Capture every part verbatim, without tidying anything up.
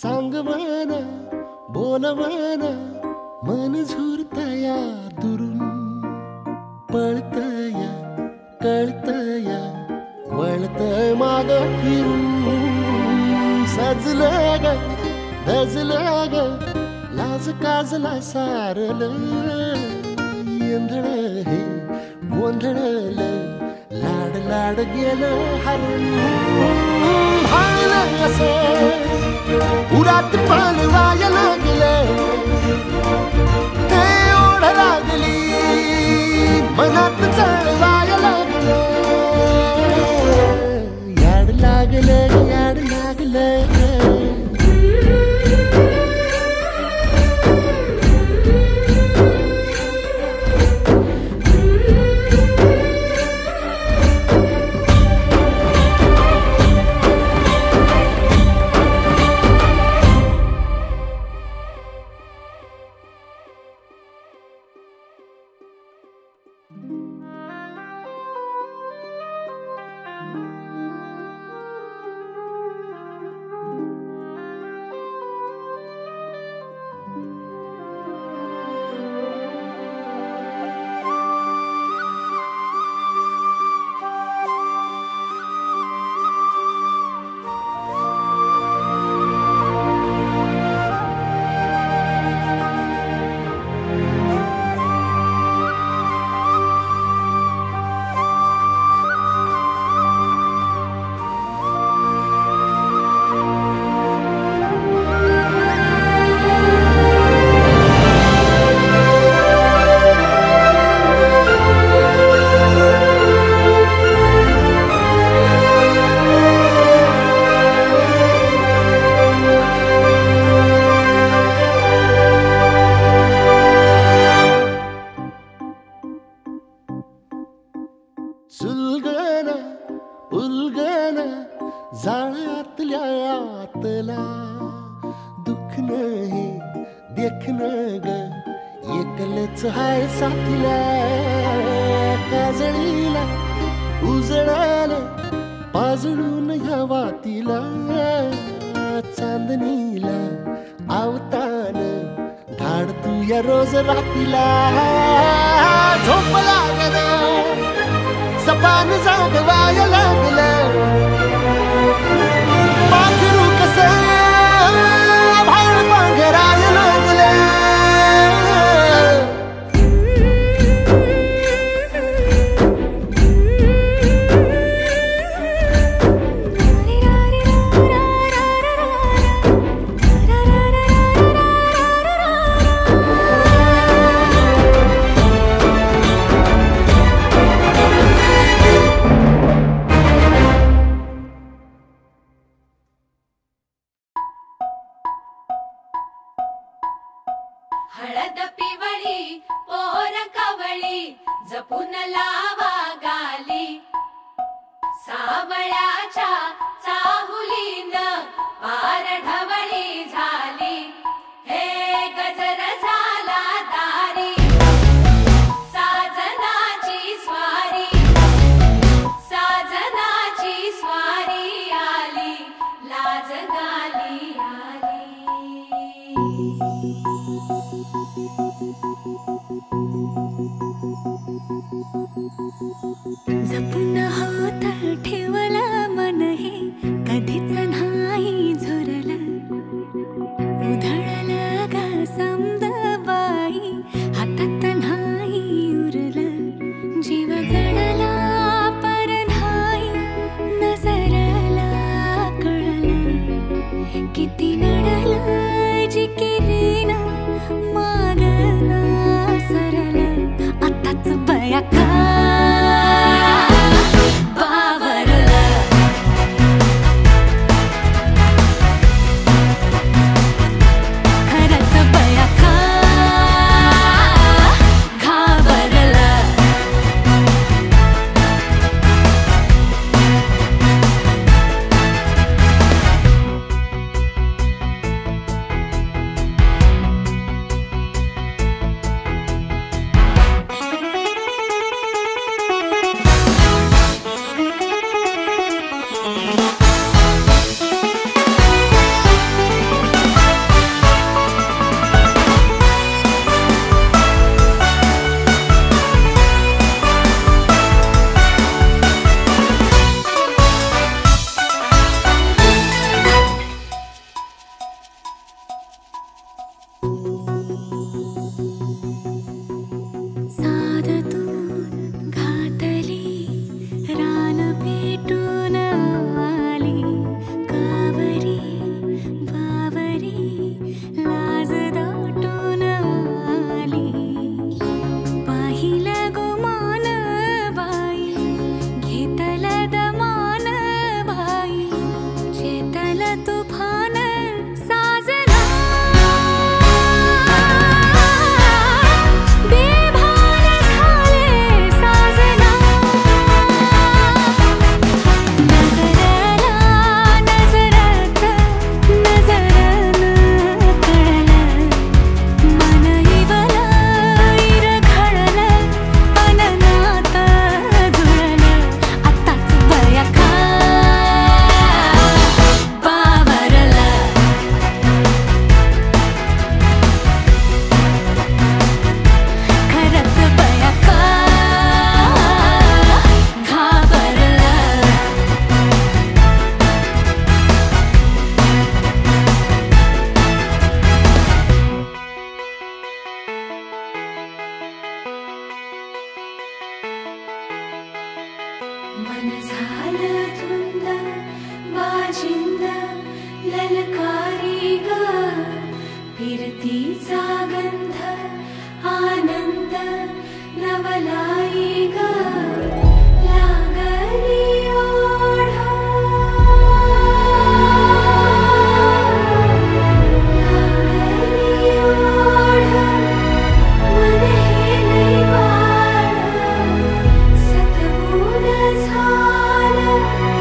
सांगवाना बोलवाना मन झुरतया दुरून पळतया कळतया वळतय माग फिरून सजलं ग धजलं ग लाज काजला सारलं येंधळं हे गोंधळलं लाड लाड गेलं हरून भाळलं असं उरात पालवाया लागले ते ओढ लागली मनात चळवाया लागले याड लागले याड लागले सुलगना उलगना जाळ्यातल्या आतला दुखन हे देखन ग एकलच हाय साथीला काजळीला उजळाल पाजळून या वातीला चांदणीला आवतान धाड तू या रोज रातीला झोप लागना सपान जागवाया लागलं पाखरू कसं भाळ पांघरायला लागलं Saajanachi swari aali, laaj gaali. जपून हात ठेवला मन हे कधीच नाही झुरला उधळला गा समद बाई हातात नाही उरला जीव जडला पर नाही नजरला कळला किती नडला जी किरीना मागला सरला आताच बया मन झाला धुंद बाजिंद ललकारी ग फिरतीचा गंध आनंद नवलाई ग Sairat Zaala Ji.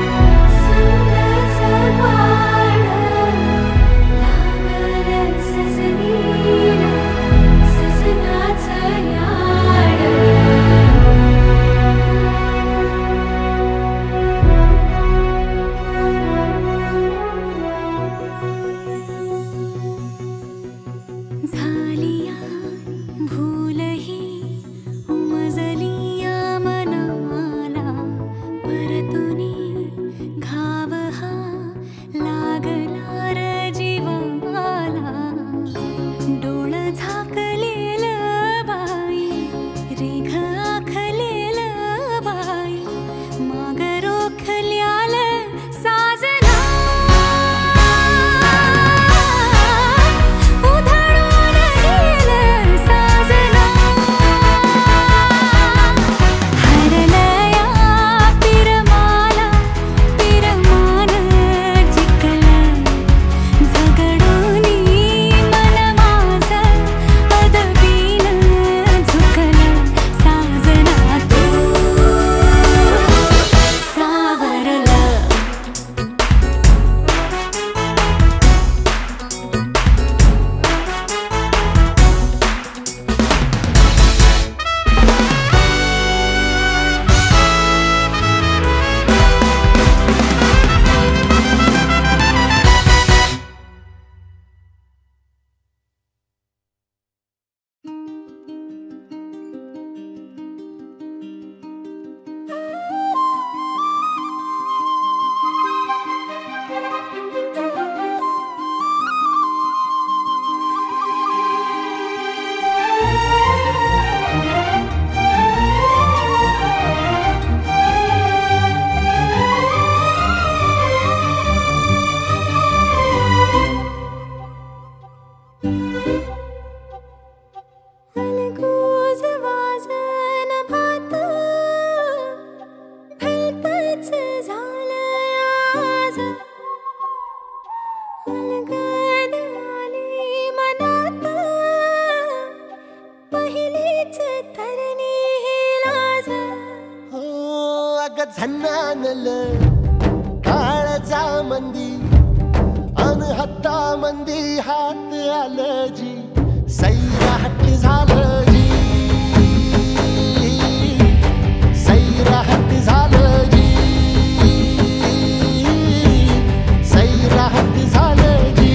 झन्नानल काळजा मंदी अन हत्ता मंदी हात आलं जी सैराट झालं जी सैराट झालं जी सैराट झालं जी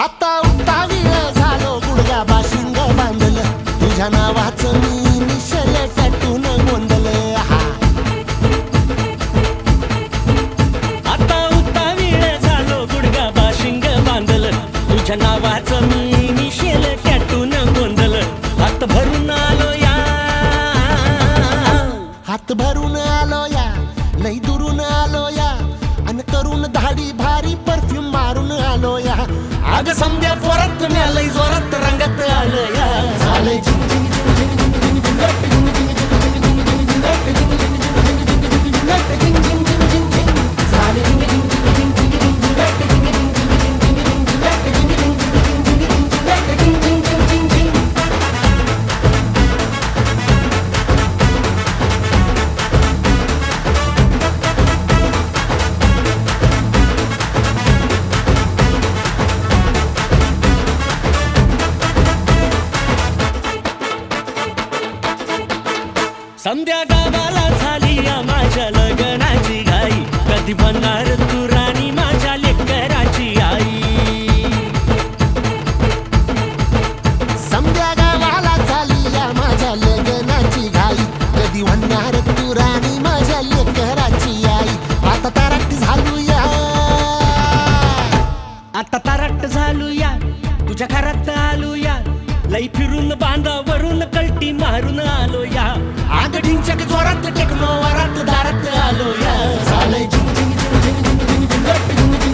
आता उत्तावीळ झालो गुडगा बाशिंग बांधलं तुझ्या नावाचं मी निशल टटून गोंधलं हा आता उत्तावीळ झालो गुडगा बाशिंग बांधलं तुझ्या नावाचं मी निशल टटून गोंधलं हात भरून आलो या हात भरून आलो या लई दुरून आलो या अन करून धाडी भारी परफ्यूम मारून आलो या आग संध्या परत मेले जोरात रंगत आले या झाले जिंग जिंग जिंग जिंग संध्या गावाला झाली या माझ्या लग्नाची घाई कधी बनणार तू राणी माझ्या लेकराची आई संध्या गावाला झाली या माझ्या लग्नाची घाई कधी बनणार तू राणी माझ्या लेकराची आई आता तारट झालूया आता तारट झालूया तुझ्या घरात आलूया लई फिरून बांधावरून कलटी मारून आलो या आग ढिंचक जोरात टेकलो वरात दारात आलो या झाले जिंग जिंग जिंग जिंग जिंग